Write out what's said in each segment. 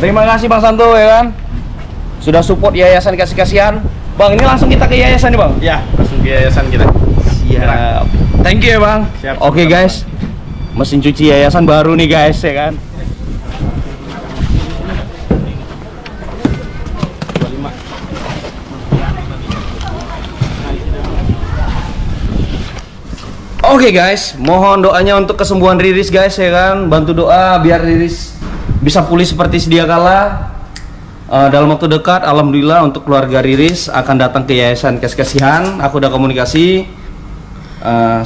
Terima kasih Bang Santo ya kan, sudah support Yayasan Kasih Kasihan. Bang, ini langsung kita ke yayasan nih Bang? Ya, langsung ke yayasan kita. Siap. Thank you ya Bang. Siap. Oke guys, mesin cuci yayasan baru nih guys ya kan. Oke guys, mohon doanya untuk kesembuhan Riris guys ya kan. Bantu doa biar Riris bisa pulih seperti sedia kala. Dalam waktu dekat, alhamdulillah untuk keluarga Riris akan datang ke Yayasan Kasih Kasihan. Aku udah komunikasi,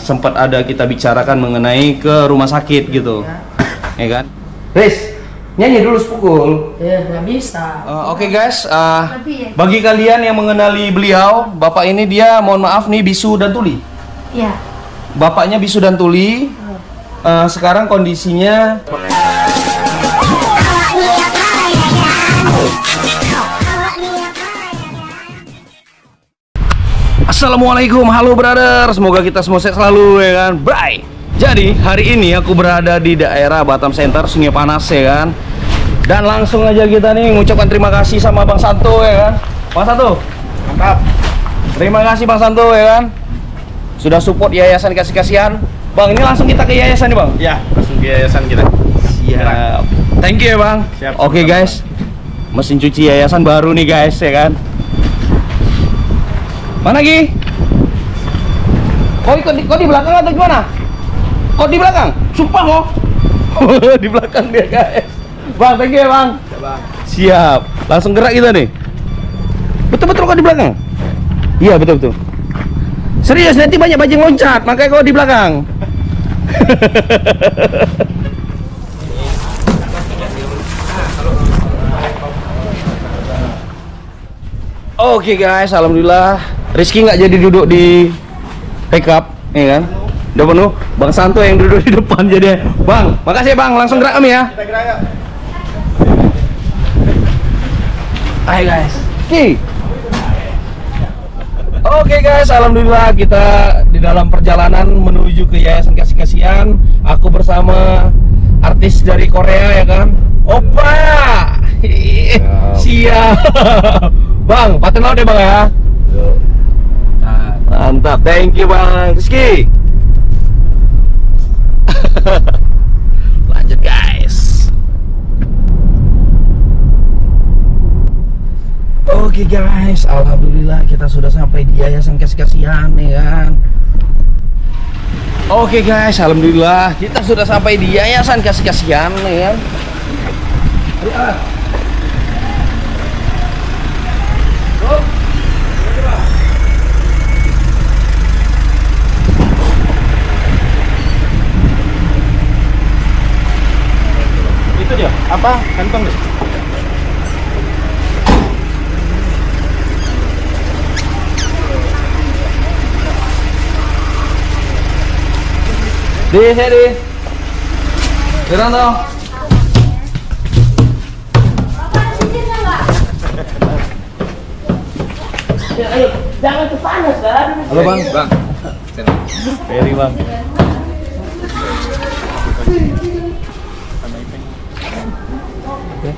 sempat ada kita bicarakan mengenai ke rumah sakit gitu, ya kan? Riz, nyanyi dulu sepukul. Ya, nggak bisa. Oke guys, bagi kalian yang mengenali beliau, bapak ini dia, mohon maaf nih, bisu dan tuli. Iya. Bapaknya bisu dan tuli. Sekarang kondisinya. Assalamualaikum, halo brother. Semoga kita semua sehat selalu ya kan. Bye. Jadi hari ini aku berada di daerah Batam Center, Sungai Panas ya kan. Dan langsung aja kita nih mengucapkan terima kasih sama Bang Santo ya kan. Bang Santo, mantap. Terima kasih Bang Santo ya kan, sudah support Yayasan Kasih Kasihan. Bang, ini langsung kita ke yayasan nih Bang? Ya, langsung ke yayasan kita. Siap. Thank you ya Bang. Siap. Oke guys, mesin cuci yayasan baru nih guys ya kan. Mana Gi? Kok di belakang atau gimana? Kok di belakang? Sumpah loh. Di belakang dia guys. Bang, thank you ya Bang. Siap. Langsung gerak kita nih. Betul-betul kok di belakang? Iya betul-betul. Serius, nanti banyak bajing loncat, makanya kok di belakang. Oke guys, alhamdulillah Rizky nggak jadi duduk di pickup, ya kan? Udah penuh. Bang Santo yang duduk di depan jadi. Bang, makasih Bang. Langsung gerak kami ya. Kita gerak. Hai guys. Ki. Oke guys, alhamdulillah kita di dalam perjalanan menuju ke Yayasan Kasih Kasihan. Aku bersama artis dari Korea ya kan? Opa. Siap. Bang, paten laut deh Bang ya. Mantap, thank you Bang Rizky. Lanjut guys. Oke guys, alhamdulillah kita sudah sampai di Yayasan Kasih Kasihan ya kan. Oke guys, alhamdulillah kita sudah sampai di Yayasan Kasih Kasihan ya kan. Apa kantong deh. Di. Jalan dong. Ayo, jangan kepanas kan. Halo Bang, Bang. Ferry Bang. Oke.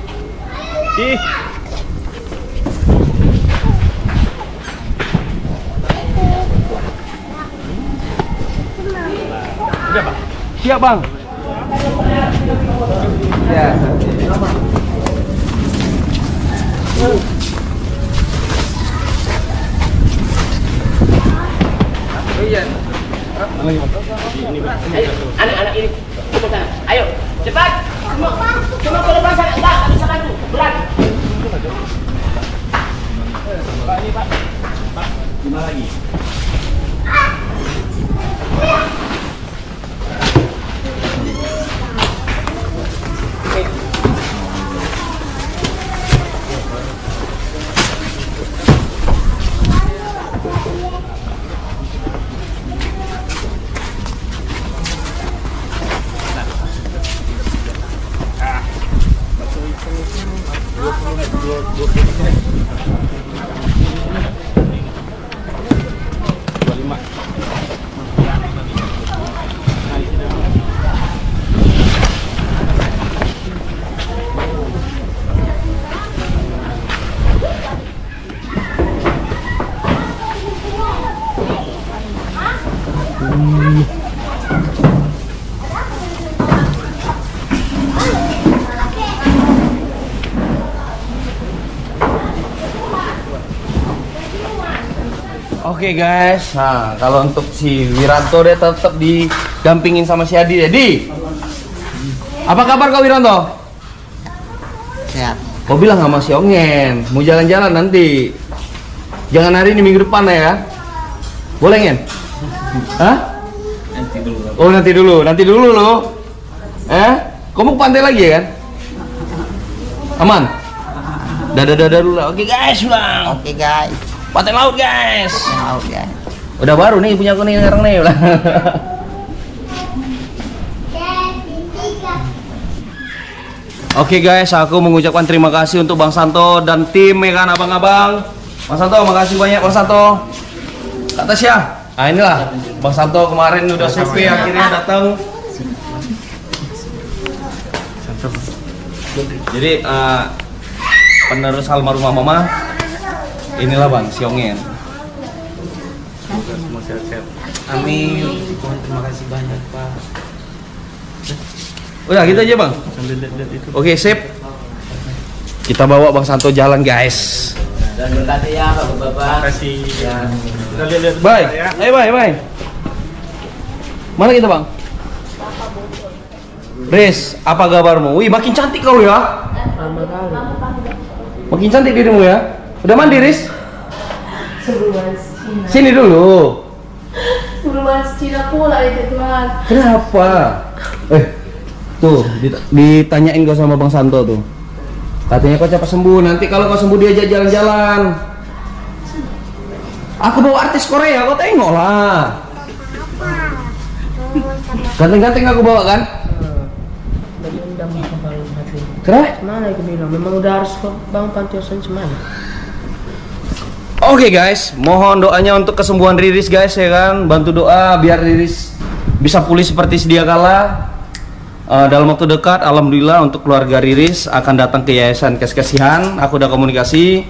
Udah, Bang. Siap, Bang. Ya. Anak-anak ini. Ayo, cepat. Cuma ke depan sana, enggak bisa maju. Berat. Pak, ini Pak. Pak, gimana lagi? Oke guys, nah kalau untuk si Wiranto dia tetap didampingin sama si Adi. Jadi, apa kabar kau Wiranto? Sehat. Kau bilang sama si Ongen, mau jalan-jalan nanti. Jangan hari ini, minggu depan ya. Boleh Ngen? Hah? Nanti dulu. Oh nanti dulu lo. Kamu ke pantai lagi ya kan? Aman? Dadah dulu lah. Oke guys ulang. Oke guys. Pantai laut guys. Udah baru nih punya aku nih sekarang nih. Oke guys, aku mengucapkan terima kasih untuk Bang Santo dan tim ya kan abang-abang. Bang Santo makasih banyak Bang Santo. Kak Tasya. Nah inilah Bang Santo kemarin udah sepi akhirnya datang. Jadi penerus almarhumah mama. Inilah Bang Siongin. Semoga semua sehat-sehat. Amin. Terima kasih banyak Pak. Udah gitu aja Bang. Oke sip. Kita bawa Bang Santo jalan guys. Dan berkati ya Bapak-bapak. Terima kasih. Kita lihat-lihat. Bye. Eh bye. Mana kita Bang? Riris, apa kabarmu? Wih makin cantik kau ya. Makin cantik dirimu ya. Udah mandi, Riris? Sebelum bahas Cina. Sini dulu. Sebelum bahas Cina pula itu Tuhan. Kenapa? Tuh ditanyain kau sama Bang Santo tuh. Katanya kau cepat sembuh. Nanti kalau kau sembuh diajak jalan-jalan. Aku bawa artis Korea, kau tengok lah. Ganteng-ganteng aku bawa kan? Kenapa? Mana aku bilang? Memang udah harus kok Bang Pantiasan semana. Oke guys, mohon doanya untuk kesembuhan Riris guys ya kan, bantu doa biar Riris bisa pulih seperti sedia kala. Dalam waktu dekat, alhamdulillah untuk keluarga Riris akan datang ke Yayasan Kasih Kasihan. Aku udah komunikasi,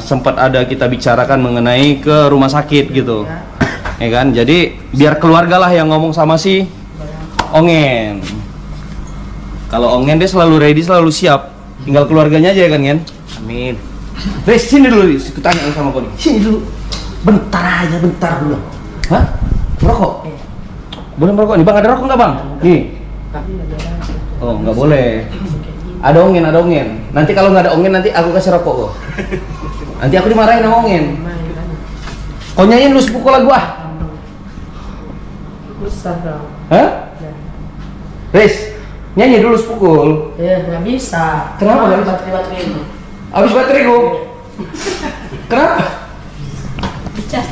sempat ada kita bicarakan mengenai ke rumah sakit gitu, ya kan. Jadi biar keluarga lah yang ngomong sama si Ongen. Kalau Ongen dia selalu ready, selalu siap. Tinggal keluarganya aja ya kan Ngen. Amin. Riz, sini dulu Riz, aku tanya sama kau nih. Sini dulu. Bentar dulu. Hah? Merokok? Boleh merokok nih, Bang, ada rokok nggak Bang? Nih. Oh, nggak boleh. Ada Ongen. Nanti kalau nggak ada Ongen, nanti aku kasih rokok kok. Nanti aku dimarahin sama Ongen. Kau nyanyiin lu sepukul lagu ah. Hah? Riz, nyanyi dulu sepukul. Ya, nggak bisa. Kenapa nggak bisa? Baterai ini habis baterai ku. Kenapa? Dicas.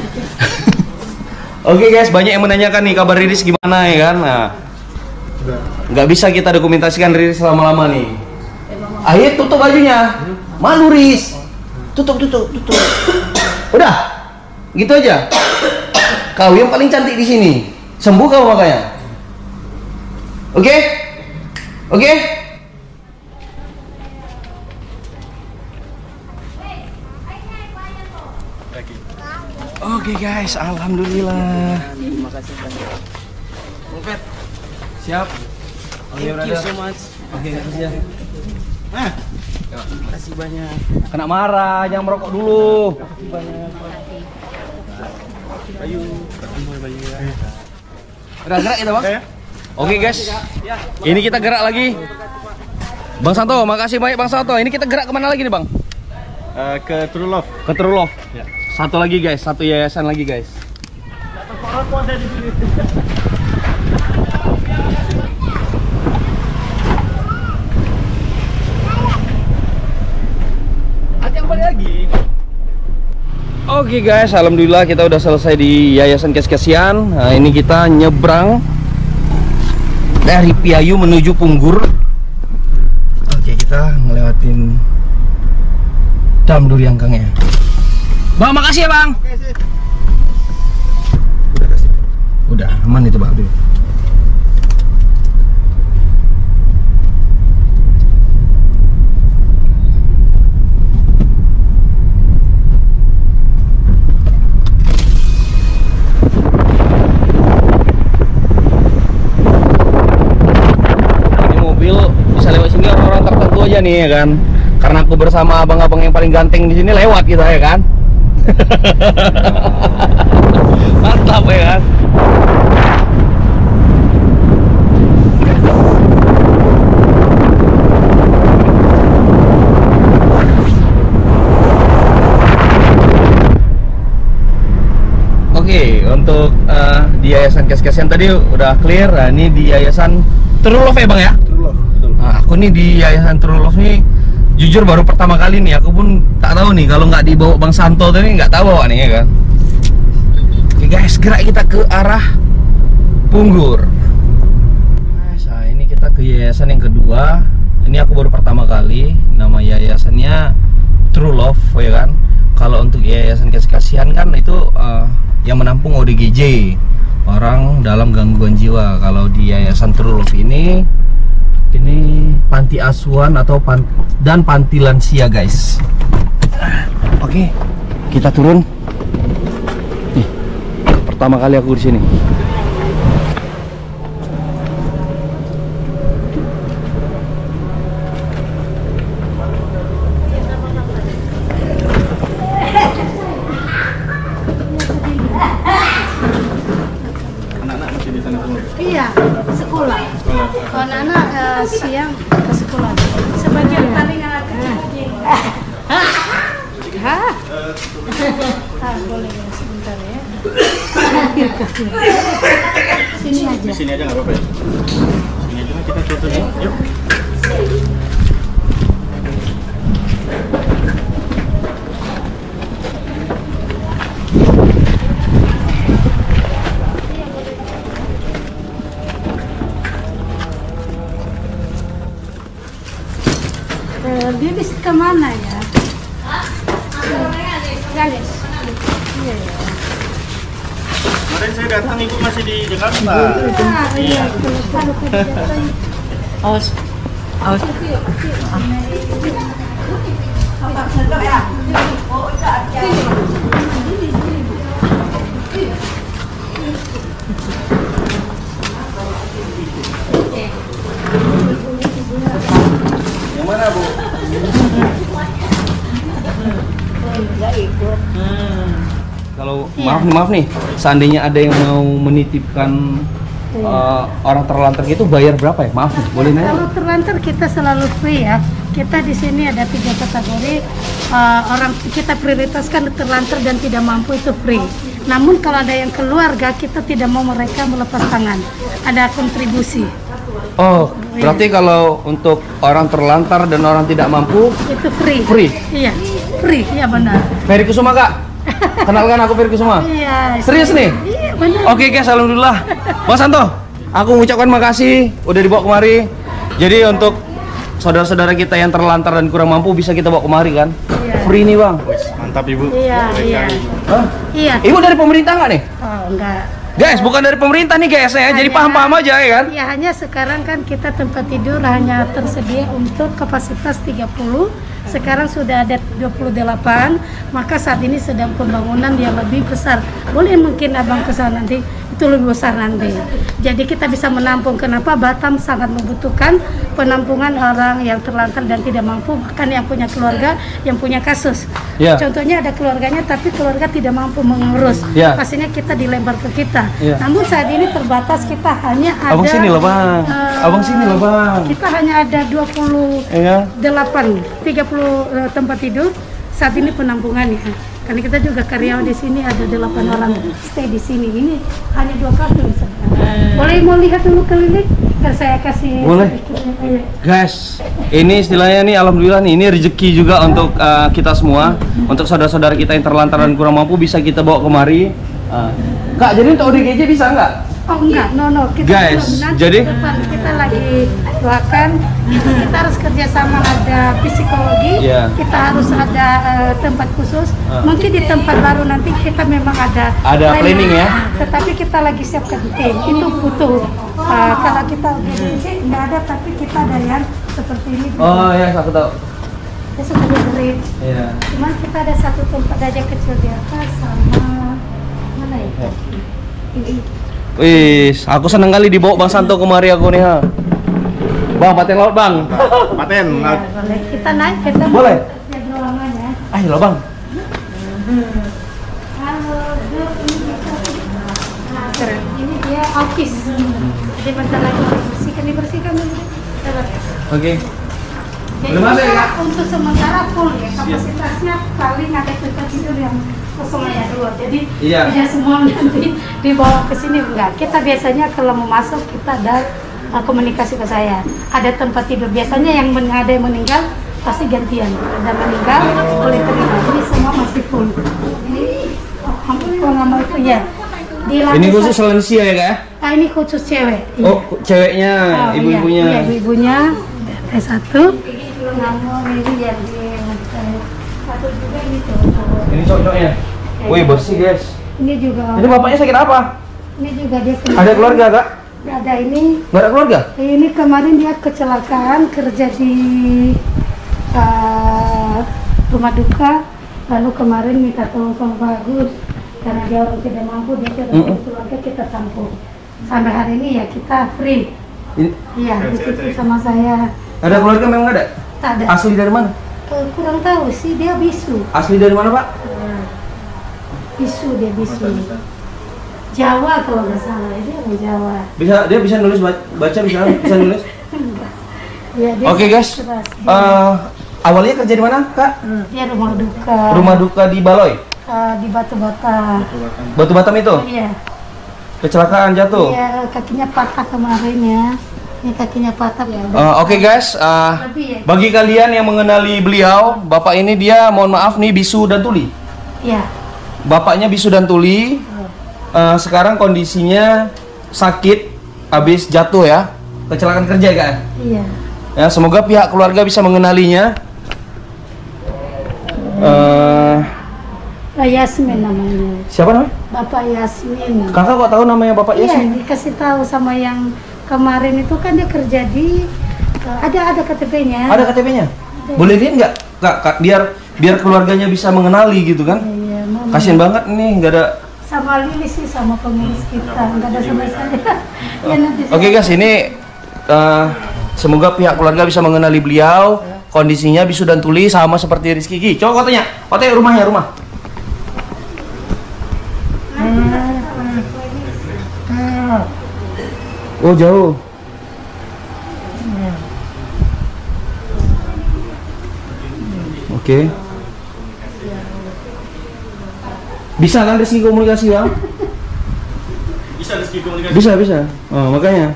Oke guys, banyak yang menanyakan nih kabar Riris gimana ya kan. Nah, nggak bisa kita dokumentasikan Riris lama-lama nih. Ayo tutup bajunya. Malu Riris. Tutup. Udah. Gitu aja. Kau yang paling cantik di sini. Sembuh kau makanya. Oke? Oke guys, alhamdulillah. Terima kasih banyak. Kompet. Siap. Thank you so much. Oke, makasih ya. Nah, terima kasih banyak. Kena marah, jangan merokok dulu. Terima kasih banyak. Bayu, ketemu Bayu ya. Gerak-gerak kita, Bang. Oke guys. Ini kita gerak lagi. Bang Santo, makasih banyak Bang Santo. Ini kita gerak kemana lagi nih, Bang? Ke True Love. Ke True Love. Ya. Satu lagi guys, satu yayasan lagi guys. Ada yang balik lagi. Oke guys, alhamdulillah kita udah selesai di Yayasan Kasih Kasihan. Nah, ini kita nyebrang dari Piayu menuju Punggur. Oke, kita ngelewatin dam Duriangkangnya. Bang, makasih ya Bang. Udah kasih. Udah aman itu Bang. Ini mobil bisa lewat sini orang-orang tertentu aja nih ya kan. Karena aku bersama abang-abang yang paling ganteng di sini lewat kita ya kan. Mantap ya kan. Oke, untuk di Yayasan Kasih Kasihan tadi udah clear. Nah, ini di Yayasan True Love ya Bang ya? True Love, betul. Nah, aku nih di Yayasan True Love nih jujur baru pertama kali nih, aku pun tak tahu nih kalau nggak dibawa Bang Santo tadi nggak tahu bawaannya ya kan. Oke guys, gerak kita ke arah Punggur. Nah, ini kita ke yayasan yang kedua. Ini aku baru pertama kali, nama yayasannya True Love ya kan. Kalau untuk Yayasan Kasih Kasihan kan itu yang menampung ODGJ, orang dalam gangguan jiwa. Kalau di Yayasan True Love ini panti asuhan atau panti lansia guys. Oke, kita turun. Nih, pertama kali aku di sini. Yang mana Bu? Kalau maaf nih, seandainya ada yang mau menitipkan orang terlantar itu bayar berapa ya? Maaf nih, boleh nanya? Kalau terlantar kita selalu free ya. Kita di sini ada 3 kategori orang, kita prioritaskan terlantar dan tidak mampu itu free. Namun kalau ada yang keluarga, kita tidak mau mereka melepas tangan. Ada kontribusi. Oh, berarti kalau untuk orang terlantar dan orang tidak mampu itu free. Free. Iya, free. Iya benar. Ferry Kesuma Kak. Kenalkan aku Ferry Kesuma. Iya. Serius nih? Iya, benar. Oke guys, alhamdulillah. Mas Santo, aku mengucapkan makasih udah dibawa kemari. Jadi untuk saudara-saudara kita yang terlantar dan kurang mampu bisa kita bawa kemari kan? Iya. Free nih Bang. Mantap Ibu. Iya, iya. Hah? Iya. Ibu dari pemerintah nggak nih? Oh, enggak. Guys, bukan dari pemerintah nih guys ya, jadi paham-paham aja ya kan? Ya, hanya sekarang kan kita tempat tidur hanya tersedia untuk kapasitas 30. Sekarang sudah ada 28, maka saat ini sedang pembangunan yang lebih besar. Boleh mungkin Abang kesana nanti, itu lebih besar nanti. Jadi kita bisa menampung, kenapa Batam sangat membutuhkan penampungan orang yang terlantar dan tidak mampu, bahkan yang punya keluarga, yang punya kasus. Yeah. Contohnya ada keluarganya tapi keluarga tidak mampu mengurus. Yeah. Pastinya kita dilempar ke kita. Yeah. Namun saat ini terbatas, kita hanya ada Abang sini lah Bang. Abang sini lah Bang. Kita hanya ada 28, yeah. 30 tempat tidur saat ini penampungan ya. Karena kita juga karyawan di sini ada 8 orang stay di sini. Ini hanya 2 kartu. Boleh mau lihat dulu keliling? Kan saya kasih. Boleh. Guys, ini istilahnya nih alhamdulillah nih, ini rezeki juga untuk kita semua. Untuk saudara-saudara kita yang terlantar dan kurang mampu bisa kita bawa kemari. Kak, jadi untuk ODGJ bisa nggak? Oh enggak, no, kita guys, jadi kita lagi doakan, kita harus kerjasama, ada psikologi, yeah. Kita harus ada tempat khusus, mungkin di tempat baru nanti kita memang ada planning ya, tetapi kita lagi siapkan tim, itu butuh, kalau kita ODGJ nggak ada, tapi kita ada yang seperti ini. Oh iya, yes, aku tahu. Itu sudah berit, yeah. Cuman kita ada satu tempat aja kecil di atas sama, mana ya? Yeah. Ini. Wih, aku seneng kali dibawa Bang Santo kemari aku nih ha. Bang, paten laut Bang. Paten. Ya, boleh. Kita naik, kita boleh. Ayo Bang. Keren. Ini dia autis. Jadi bentar lagi dibersihkan dulu. Oke. Jadi untuk sementara full ya, kapasitasnya paling ada tempat tidur yang kosongnya dulu. Jadi tidak semua nanti dibawa ke sini, enggak. Kita biasanya kalau mau masuk kita ada komunikasi ke saya. Ada tempat tidur biasanya yang ada yang meninggal pasti gantian. Ada meninggal boleh terima. Ini semua masih full. Ini pengalaman itu ya. Ini khusus lansia ya kak? Ah, ini khusus cewek. Oh, ceweknya, ibu-ibunya. Iya, ibu-ibunya. Satu. Ini cocoknya. Wih, bersih guys. Ini juga. Ini bapaknya sakit apa? Ini juga dia. Ada keluarga kak? Gak ada ini. Gak ada keluarga? Ini kemarin dia kecelakaan kerja di rumah duka. Lalu kemarin minta tolong sama Pak Agus karena dia orang tidak mampu, dia tidak punya keluarga, kita tampung. Sampai hari ini ya kita free. Iya, itu sama saya. Ada keluarga memang ada? Tak ada. Asli dari mana? Kurang tahu sih, dia bisu. Asli dari mana pak? Ya. Bisu, dia bisu. Jawa kalau nggak salah, dia orang Jawa. Bisa, dia bisa nulis baca, bisa nulis. Ya, oke guys. Awalnya kerja di mana kak? Dia rumah duka. Rumah duka di Baloi? Di Batu Batam. Batu Batam itu? Iya. Kecelakaan jatuh? Iya, kakinya patah kemarin ya. Ini kakinya patah ya. Oke guys, bagi kalian yang mengenali beliau, bapak ini dia mohon maaf nih bisu dan tuli. Iya. Bapaknya bisu dan tuli. Sekarang kondisinya sakit, habis jatuh ya. Kecelakaan kerja kan? Iya. Ya, semoga pihak keluarga bisa mengenalinya. Bapak Yasmin namanya. Siapa namanya? Bapak Yasmin. Kakak kok tahu namanya Bapak Yasmin? Iya, dikasih tahu sama yang kemarin itu kan dia kerja di ada KTP-nya. Ada KTP-nya? Boleh lihat nggak, Kak? Biar keluarganya bisa mengenali gitu kan? Iya, kasian banget nih nggak ada. Sama Riris sih sama pengurus kita nggak ada sama saya. Ya, oke guys, ini semoga pihak keluarga bisa mengenali beliau. Kondisinya bisu dan tuli sama seperti Rizky Gigi. Coba kau tanya, rumahnya rumah. Oh jauh. Oke. Bisa kan Rizky komunikasi ya? Bisa Rizky komunikasi. Bisa. Oh, makanya.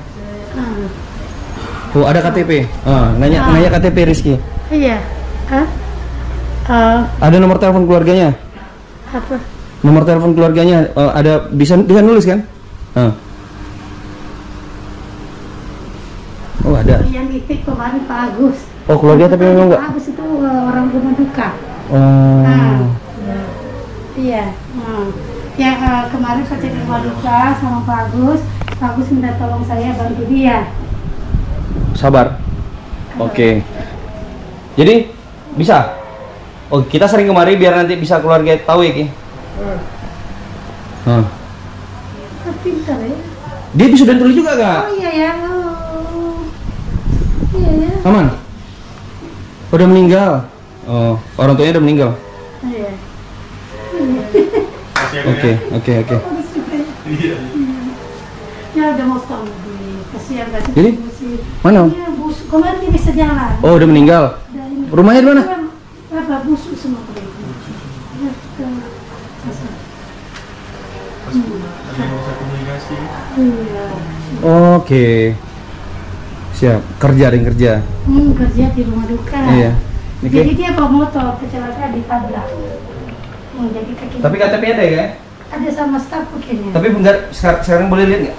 Oh ada KTP. Nanya KTP Rizky. Iya. Ada nomor telepon keluarganya? Apa? Nomor telepon keluarganya ada bisa nulis kan? Oh ada. Yang itu kemarin Pak Agus. Oh keluarga tapi memang enggak. Pak Agus itu orang rumah duka. Oh. Iya. Ya kemarin kerja di rumah duka sama Pak Agus. Pak Agus minta tolong saya bantu dia. Sabar. Oke. Jadi bisa. Oh kita sering kemari biar nanti bisa keluarga tahu ya ki. Pintar ya. Dia bisa dan tuli juga kak. Oh iya ya. Aman? Udah meninggal? Oh, orang tuanya udah meninggal? Iya. Oke. Ya udah mau setahun lebih. Kasihan gak sih? Jadi? Mana? Iya, busuk. Kemarin dia bisa jalan. Oh, udah meninggal? Rumahnya di mana? Apa? Busuk semua. Oke. Siap, kerja. Kerja di rumah duka. Iya. Okay. Jadi dia bawa motor kecelakaan ditabrak. Jadi kakinya. Tapi KTP ada ya? Ada sama staf mungkinnya. Tapi bentar sekarang boleh lihat nggak?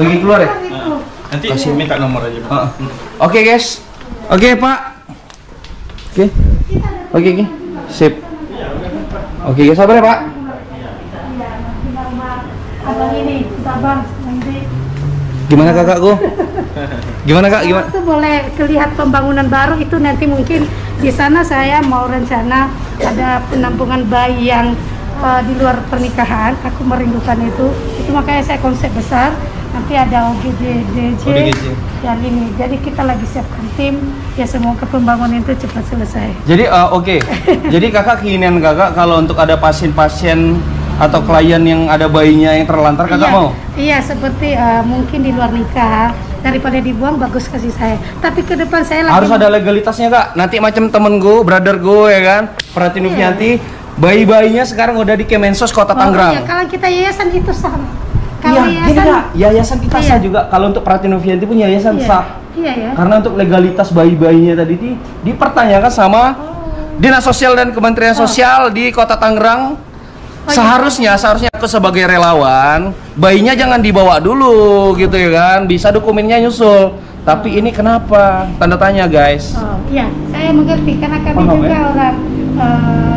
Lagi keluar ya? Nanti minta nomor aja. Oke guys. Oke pak. Oke. Sip. Oke guys, sabar ya pak. Abang ini sabar. Gimana kakakku? Gimana kak? Gimana? Itu boleh kelihatan pembangunan baru itu nanti mungkin di sana saya mau rencana ada penampungan bayi yang di luar pernikahan. Aku merindukan itu. Itu makanya saya konsep besar. nanti ada ODGJ dan ini. Jadi kita lagi siapkan tim, ya semoga pembangunan itu cepat selesai. Jadi oke. Jadi kakak, keinginan kakak kalau untuk ada pasien-pasien atau klien yang ada bayinya yang terlantar, kakak mau? Iya, seperti mungkin di luar nikah, daripada dibuang bagus kasih saya. Tapi ke depan saya harus ada legalitasnya, Kak. Nanti macam temen gue, brother gue ya kan, Pratiwi Noviyanthi, bayi-bayinya sekarang udah di Kemensos Kota Tangerang. Iya, kalau kita yayasan itu sah. Kalau yayasan kita sah juga. Kalau untuk Pratiwi Noviyanthi pun yayasan sah. Iya, ya. Karena untuk legalitas bayi-bayinya tadi dipertanyakan sama Dinas Sosial dan Kementerian Sosial di Kota Tangerang. Seharusnya aku sebagai relawan, bayinya jangan dibawa dulu gitu ya kan, bisa dokumennya nyusul. Tapi ini kenapa? Tanda tanya, guys. Oh iya, saya mengerti karena kami orang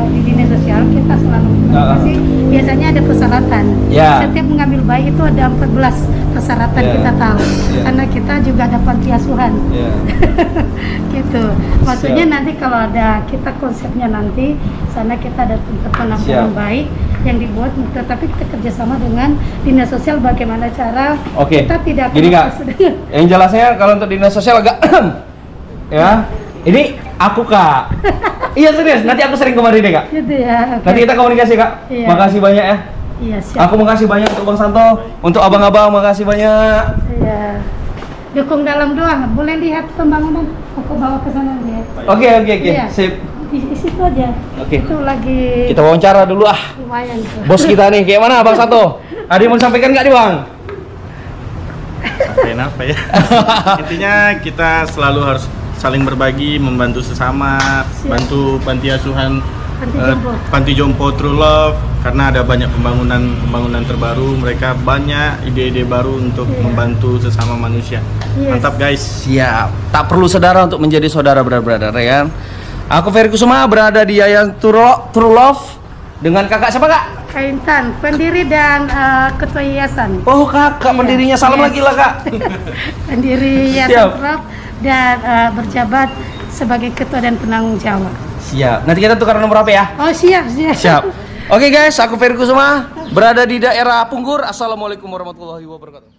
di Dinas Sosial kita selalu komunikasi. Biasanya ada persyaratan. Setiap mengambil bayi itu ada 14 persyaratan kita tahu. Karena kita juga ada panti asuhan. Gitu. Maksudnya nanti kalau ada kita konsepnya nanti sana kita ada tempat penampungan bayi yang dibuat, tetapi kita kerjasama dengan Dinas Sosial bagaimana cara kita tidak yang jelasnya kalau untuk Dinas Sosial agak ini aku Kak. Iya serius, nanti aku sering kemari deh Kak. Gitu ya. Okay. Nanti kita komunikasi Kak. Iya. Makasih banyak ya. Iya, siap. Aku makasih banyak untuk Bang Santo, untuk abang-abang makasih banyak. Iya. Dukung dalam doa, boleh lihat pembangunan. Aku bawa ke sana lihat. Oke. Iya. Sip. Di situ aja. Oke. Itu lagi. Kita wawancara dulu ah. Lumayan tuh. Bos kita nih, kayak mana Bang Santo? Ada yang mau sampaikan nggak nih Bang? Sampaikan apa ya? Intinya kita selalu harus saling berbagi, membantu sesama, bantu panti asuhan, panti jompo True Love, karena ada banyak pembangunan terbaru, mereka banyak ide-ide baru untuk membantu sesama manusia. Mantap guys. Siap. Tak perlu saudara untuk menjadi saudara brother ya. Aku Ferry Kesuma berada di Yayasan True Love dengan kakak siapa Kak? Kaintan, pendiri dan ketua yayasan. Oh kakak pendirinya, salam lagi lah Kak. Pendiri Yayasan True Love dan berjabat sebagai ketua dan penanggung jawab. Siap. Nanti kita tukar nomor HP ya. Oh siap. Oke guys, aku Ferry Kesuma berada di daerah Punggur. Assalamualaikum warahmatullahi wabarakatuh.